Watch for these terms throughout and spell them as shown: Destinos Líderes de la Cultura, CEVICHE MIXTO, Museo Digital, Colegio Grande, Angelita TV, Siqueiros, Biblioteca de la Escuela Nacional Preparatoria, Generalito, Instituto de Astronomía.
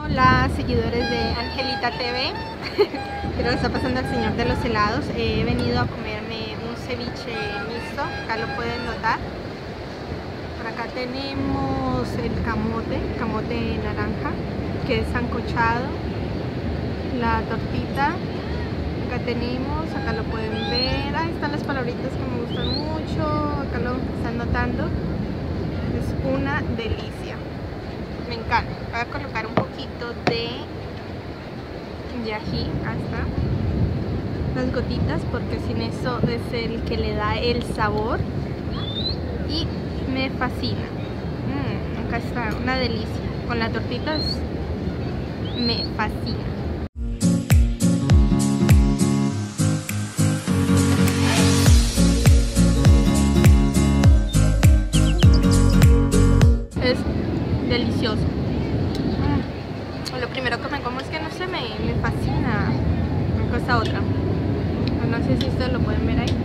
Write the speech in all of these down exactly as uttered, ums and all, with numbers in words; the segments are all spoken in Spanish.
Hola seguidores de Angelita T V. Creo que está pasando el señor de los helados. He venido a comerme un ceviche mixto. Acá lo pueden notar. Por acá tenemos el camote, camote naranja, que es sancochado. La tortita. Acá tenemos, acá lo pueden ver. Ahí están las palabritas que me gustan mucho. Acá lo están notando. Es una delicia. Me encanta. Voy a colocar un poquito de, de ají, hasta las gotitas, porque sin eso es el que le da el sabor y me fascina. Mm, acá está, una delicia. Con las tortitas me fascina. Es delicioso. Mm. Lo primero que me como es que no se me, me fascina. Una cosa otra. No sé si ustedes lo pueden ver ahí.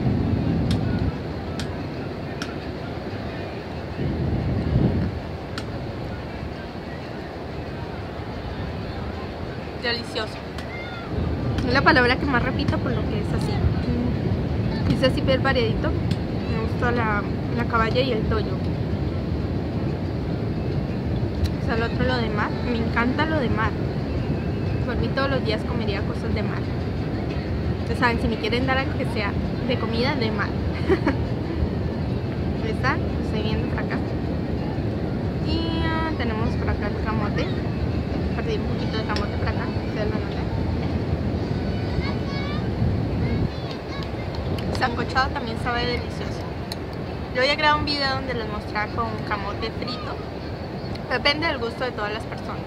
Delicioso. Es la palabra que más repito por lo que es así. Mm. Es así bien variadito. Me gusta la, la caballa y el toyo. Al otro lo de mar, me encanta lo de mar. Por mí todos los días comería cosas de mar. Ustedes saben, si me quieren dar algo que sea de comida, de mar. Ahí está, lo estoy viendo por acá. Y uh, tenemos por acá el camote. Partí un poquito de camote por acá, ustedes lo notan. Sancochado también sabe delicioso. Yo voy a grabar un video donde les mostraré con camote frito. Depende del gusto de todas las personas.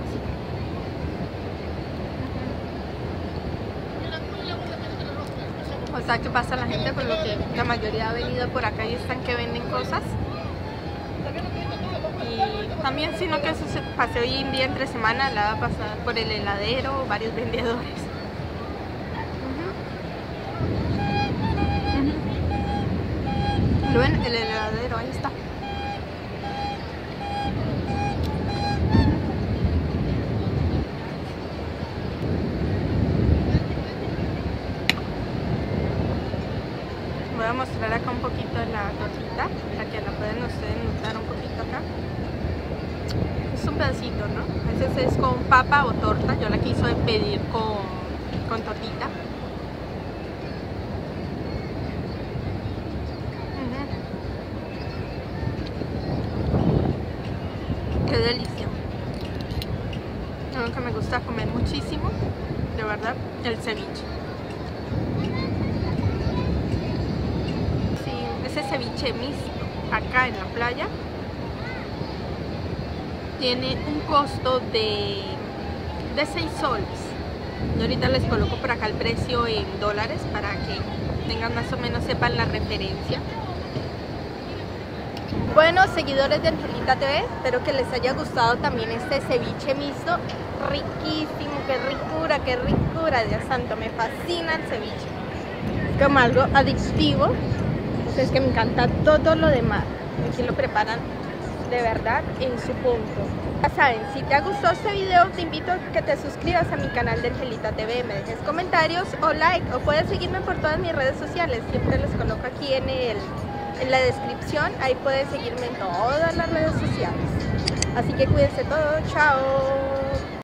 O sea, que pasa la gente por lo que la mayoría ha venido por acá y están que venden cosas. Y también, sino que eso se pasé hoy en día entre semana, la va a pasar por el heladero, varios vendedores. ¿Lo ven? El heladero, ahí está. Voy a mostrar acá un poquito la tortita para que la pueden ustedes notar un poquito acá. Es un pedacito, ¿no? A veces es con papa o torta. Yo la quiso pedir con, con tortita. Uh-huh. Qué delicia. Algo que me gusta comer muchísimo, de verdad, el ceviche. Ceviche mixto acá en la playa tiene un costo de, de seis soles. Yo ahorita les coloco por acá el precio en dólares para que tengan más o menos, sepan la referencia. Bueno, seguidores de Angelita T V, espero que les haya gustado también este ceviche mixto. Riquísimo, qué ricura, qué ricura, Dios santo, me fascina el ceviche. Es como algo adictivo. Es que me encanta todo lo demás. Aquí lo preparan de verdad en su punto. Ya saben, si te ha gustado este video, te invito a que te suscribas a mi canal de Angelita T V, me dejes comentarios o like, o puedes seguirme por todas mis redes sociales. Siempre los coloco aquí en, el, en la descripción. Ahí puedes seguirme en todas las redes sociales. Así que cuídense todo. Chao.